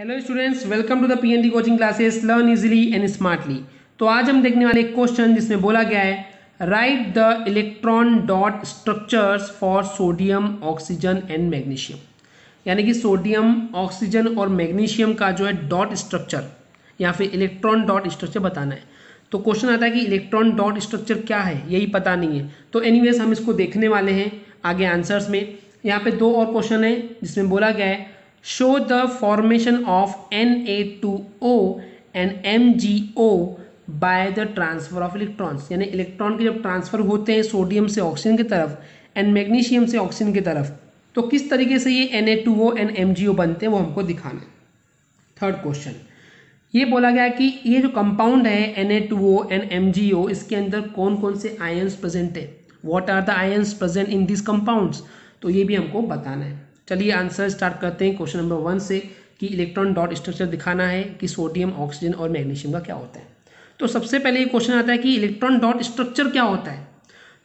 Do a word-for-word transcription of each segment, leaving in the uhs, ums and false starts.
Hello students, welcome to the PNT coaching classes, learn easily and smartly. तो आज हम देखने वाले एक क्वेश्चन जिसमें बोला गया है write the electron dot structures for sodium, oxygen and magnesium. यानी कि सोडियम, ऑक्सीजन और मैग्नीशियम का जो है डॉट स्ट्रक्चर या फिर इलेक्ट्रॉन डॉट स्ट्रक्चर बताना है। तो क्वेश्चन आता है कि इलेक्ट्रॉन डॉट स्ट्रक्चर क्या है, यही पता नहीं है। तो एनीवेज हम इसको देखने वाले हैं आगे आंसर्स में। यहाँ पे दो और क्वेश्चन है जिसमें बोला गया है show the formation of N A two O and M G O by the transfer of electrons। यानी इलेक्ट्रॉन के जब ट्रांसफर होते हैं सोडियम से ऑक्सीजन की तरफ एंड मैग्नीशियम से ऑक्सीजन की तरफ, तो किस तरीके से ये N A two O and M G O बनते हैं वो हमको दिखाना है। थर्ड क्वेश्चन ये बोला गया कि ये जो कंपाउंड है N A two O and M G O, इसके अंदर कौन कौन से आयन्स प्रेजेंट है, what are the ions present in this compounds, तो ये भी हमको बताना है। चलिए आंसर स्टार्ट करते हैं क्वेश्चन नंबर वन से कि इलेक्ट्रॉन डॉट स्ट्रक्चर दिखाना है कि सोडियम, ऑक्सीजन और मैग्नीशियम का क्या होता है। तो सबसे पहले ये क्वेश्चन आता है कि इलेक्ट्रॉन डॉट स्ट्रक्चर क्या होता है।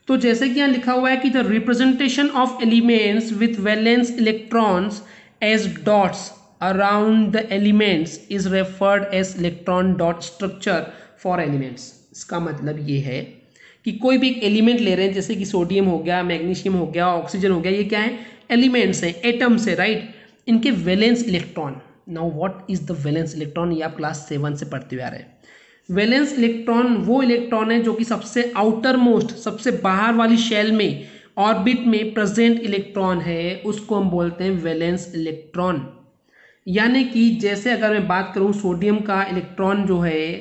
तो जैसे कि यहाँ लिखा हुआ है कि the representation of elements with valence electrons as dots around the elements is referred as electron dot structure for elements. इसका मतलब ये है कि कोई भी एक एलिमेंट ले रहे हैं, जैसे कि सोडियम हो गया, मैग्नीशियम हो गया, ऑक्सीजन हो गया, ये क्या है, एलिमेंट्स हैं, एटम्स है, राइट, इनके valence electron. Now what is the valence electron, ये आप क्लास सेवन से पढ़ते हुए आ रहे हैं। वैलेंस इलेक्ट्रॉन वो इलेक्ट्रॉन है जो कि सबसे आउटर मोस्ट, सबसे बाहर वाली शेल में, ऑर्बिट में प्रेजेंट इलेक्ट्रॉन है, उसको हम बोलते हैं वैलेंस इलेक्ट्रॉन। यानी कि जैसे अगर मैं बात करूँ सोडियम का इलेक्ट्रॉन जो है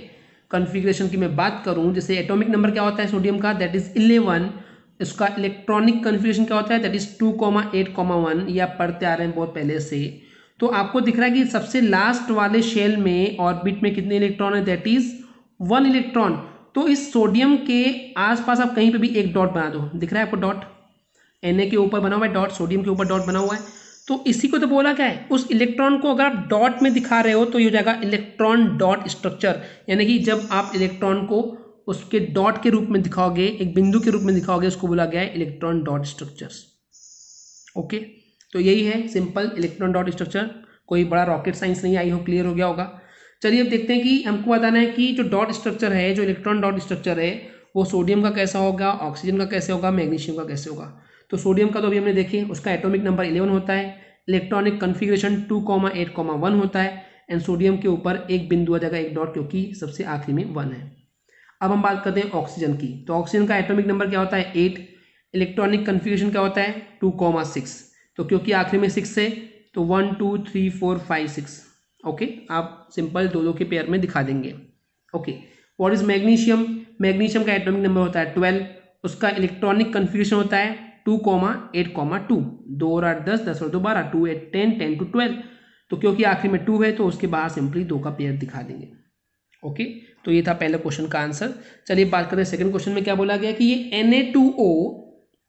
कॉन्फ़िगरेशन की मैं बात करूँ, जैसे एटॉमिक नंबर क्या होता है सोडियम का, दैट इज़ इलेवन, उसका इलेक्ट्रॉनिक कॉन्फ़िगरेशन क्या होता है, that is two comma eight comma one. ये आप पढ़ते आ रहे हैं बहुत पहले से। तो आपको दिख रहा है कि सबसे लास्ट वाले शेल में ऑर्बिट में कितने इलेक्ट्रॉन है, दैट इज़ वन इलेक्ट्रॉन। तो इस सोडियम के आसपास आप कहीं पे भी एक डॉट बना दो, दिख रहा है आपको डॉट, एन ए के ऊपर बना हुआ है डॉट, सोडियम के ऊपर डॉट बना हुआ है। तो इसी को तो बोला क्या है, उस इलेक्ट्रॉन को अगर आप डॉट में दिखा रहे हो तो ये हो जाएगा इलेक्ट्रॉन डॉट स्ट्रक्चर। यानी कि जब आप इलेक्ट्रॉन को उसके डॉट के रूप में दिखाओगे, एक बिंदु के रूप में दिखाओगे, उसको बोला गया है इलेक्ट्रॉन डॉट स्ट्रक्चर्स। ओके, तो यही है सिंपल इलेक्ट्रॉन डॉट स्ट्रक्चर, कोई बड़ा रॉकेट साइंस नहीं, आई हो क्लियर हो गया होगा। चलिए अब देखते हैं कि हमको बताना है कि जो डॉट स्ट्रक्चर है, जो इलेक्ट्रॉन डॉट स्ट्रक्चर है, वो सोडियम का कैसा होगा, ऑक्सीजन का कैसे होगा, मैग्नीशियम का कैसे होगा। तो सोडियम का तो अभी हमने देखे, उसका एटॉमिक नंबर इलेवन होता है, electronic configuration two comma eight comma one होता है, एंड सोडियम के ऊपर एक बिंदु आ जाएगा, एक डॉट, क्योंकि सबसे आखिरी में वन है। अब हम बात करते हैं ऑक्सीजन की। तो ऑक्सीजन का एटॉमिक नंबर क्या होता है, एट, इलेक्ट्रॉनिक कन्फिगरेशन क्या होता है, टू कॉमा सिक्स। तो क्योंकि आखिर में सिक्स है तो one two three four five six. Okay, आप सिंपल दो दो के पेयर में दिखा देंगे। Okay, what is magnesium, magnesium का एटॉमिक नंबर होता है ट्वेल्व, उसका इलेक्ट्रॉनिक कन्फिगरेशन होता है two comma eight comma two, दो और आठ दस, दस और दो बारह, two eight ten, ten two twelve. तो क्योंकि आखिर में टू है तो उसके बाहर सिंपली दो का पेयर दिखा देंगे। ओके okay, तो ये था पहले क्वेश्चन का आंसर। चलिए बात करते हैं सेकंड क्वेश्चन में क्या बोला गया कि ये N A two O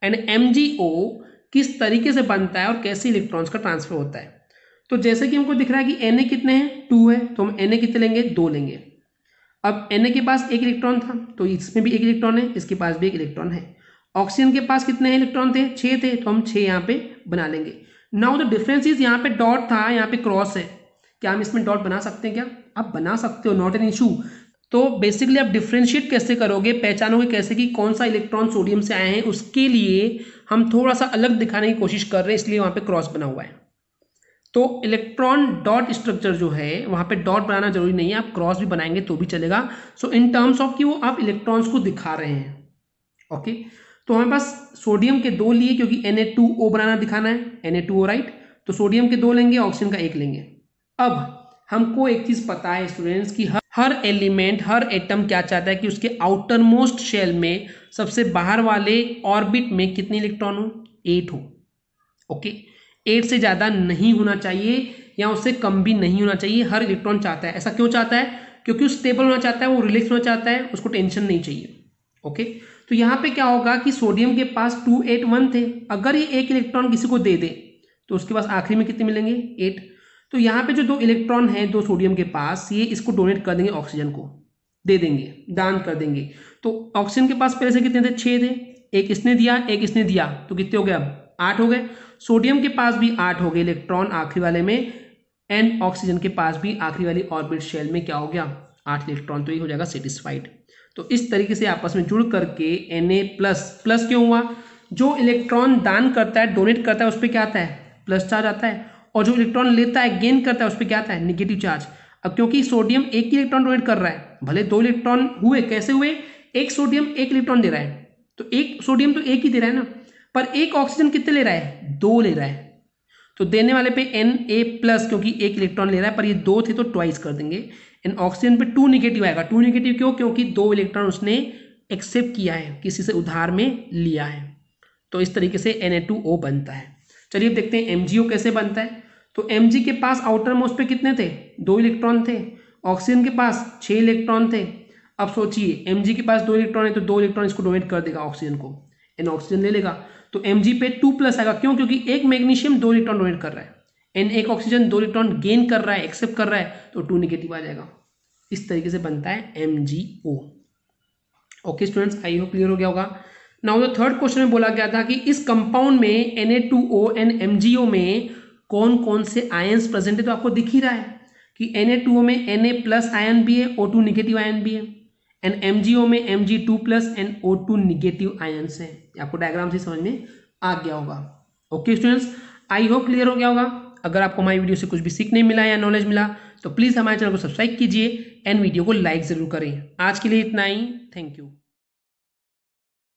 and M G O किस तरीके से बनता है और कैसे इलेक्ट्रॉन्स का ट्रांसफर होता है। तो जैसे कि हमको दिख रहा है कि Na कितने हैं, टू है, तो हम Na कितने लेंगे, दो लेंगे। अब Na के पास एक इलेक्ट्रॉन था तो इसमें भी एक इलेक्ट्रॉन है, इसके पास भी एक इलेक्ट्रॉन है। ऑक्सीजन के पास कितने इलेक्ट्रॉन थे, छः थे, तो हम छः यहाँ पे बना लेंगे। नाउ द डिफरेंस इज, यहाँ पे डॉट था, यहाँ पे क्रॉस है, क्या हम इसमें डॉट बना सकते हैं, क्या आप बना सकते हो, नॉट एन इशू। तो बेसिकली आप डिफ्रेंशिएट कैसे करोगे, पहचानोगे कैसे कि कौन सा इलेक्ट्रॉन सोडियम से आए हैं, उसके लिए हम थोड़ा सा अलग दिखाने की कोशिश कर रहे हैं, इसलिए वहाँ पे क्रॉस बना हुआ है। तो इलेक्ट्रॉन डॉट स्ट्रक्चर जो है वहाँ पे डॉट बनाना जरूरी नहीं है, आप क्रॉस भी बनाएंगे तो भी चलेगा। सो इन टर्म्स ऑफ कि वो आप इलेक्ट्रॉन्स को दिखा रहे हैं। ओके, तो हमारे पास सोडियम के दो लिए, क्योंकि Na टू O बनाना दिखाना है, Na टू O, राइट, तो सोडियम के दो लेंगे, ऑक्सीजन का एक लेंगे। अब हमको एक चीज़ पता है स्टूडेंट्स कि हर हर एलिमेंट, हर एटम क्या चाहता है कि उसके आउटर मोस्ट शेल में, सबसे बाहर वाले ऑर्बिट में कितने इलेक्ट्रॉन हो, एट हो। ओके, एट से ज़्यादा नहीं होना चाहिए या उससे कम भी नहीं होना चाहिए, हर इलेक्ट्रॉन चाहता है। ऐसा क्यों चाहता है, क्योंकि स्टेबल होना चाहता है, वो रिलैक्स होना चाहता है, उसको टेंशन नहीं चाहिए। ओके, तो यहाँ पे क्या होगा कि सोडियम के पास टू एट वन थे, अगर ये एक इलेक्ट्रॉन किसी को दे दे तो उसके पास आखिरी में कितने मिलेंगे, एट। तो यहाँ पे जो दो इलेक्ट्रॉन हैं, दो सोडियम के पास, ये इसको डोनेट कर देंगे, ऑक्सीजन को दे देंगे, दान कर देंगे। तो ऑक्सीजन के पास पहले से कितने थे, छः थे, एक इसने दिया, एक इसने दिया, तो कितने हो गए, अब आठ हो गए। सोडियम के पास भी आठ हो गए इलेक्ट्रॉन आखिरी वाले में, एंड ऑक्सीजन के पास भी आखिरी वाली ऑर्बिट शेल में क्या हो गया, आठ इलेक्ट्रॉन, तो ये हो जाएगा सेटिस्फाइड। तो इस तरीके से आपस में जुड़ करके Na प्लस प्लस क्यों हुआ, जो इलेक्ट्रॉन दान करता है, डोनेट करता है, उस पर क्या आता है, प्लस चार्ज आता है, और जो इलेक्ट्रॉन लेता है, गेन करता है, उस पर क्या आता है, निगेटिव चार्ज। अब क्योंकि सोडियम एक ही इलेक्ट्रॉन डोनेट कर रहा है, भले दो इलेक्ट्रॉन हुए, कैसे हुए, एक सोडियम एक इलेक्ट्रॉन दे रहा है, तो एक सोडियम तो एक ही दे रहा है ना, पर एक ऑक्सीजन कितने ले रहा है, दो ले रहा है, तो देने वाले पे Na प्लस, क्योंकि एक इलेक्ट्रॉन ले रहा है, पर ये दो थे तो ट्वाइस कर देंगे, एंड ऑक्सीजन पे टू निगेटिव आएगा। टू निगेटिव क्यों, क्योंकि दो इलेक्ट्रॉन उसने एक्सेप्ट किया है, किसी से उधार में लिया है। तो इस तरीके से Na टू O बनता है। चलिए अब देखते हैं M G O कैसे बनता है। तो Mg के पास आउटर मोस्ट पे कितने थे, दो इलेक्ट्रॉन थे, ऑक्सीजन के पास छः इलेक्ट्रॉन थे। अब सोचिए Mg के पास दो इलेक्ट्रॉन है, तो दो इलेक्ट्रॉन इसको डोनेट कर देगा ऑक्सीजन को, एंड ऑक्सीजन ले लेगा, तो Mg पे टू प्लस आएगा, क्यों, क्योंकि एक मैग्नीशियम दो इलेक्ट्रॉन डोनेट कर रहा है, एंड एक ऑक्सीजन दो इलेक्ट्रॉन गेन कर रहा है, एक्सेप्ट कर रहा है, तो टू निगेटिव आ जाएगा। इस तरीके से बनता है M G O। Okay students, I hope clear हो गया होगा। नाउ द थर्ड क्वेश्चन में बोला गया था कि इस कंपाउंड में Na two O and M G O में कौन कौन से आयन्स प्रेजेंट है। तो आपको दिख ही रहा है कि Na टू O में Na प्लस आयन भी है, O टू निगेटिव आयन भी है, एंड M G O में M G two plus and O two negative ions है। आपको डायग्राम से समझ में आ गया होगा। Okay students, I hope clear हो गया होगा। अगर आपको हमारी वीडियो से कुछ भी सीखने मिला या नॉलेज मिला तो प्लीज़ हमारे चैनल को सब्सक्राइब कीजिए एंड वीडियो को लाइक ज़रूर करें। आज के लिए इतना ही, थैंक यू।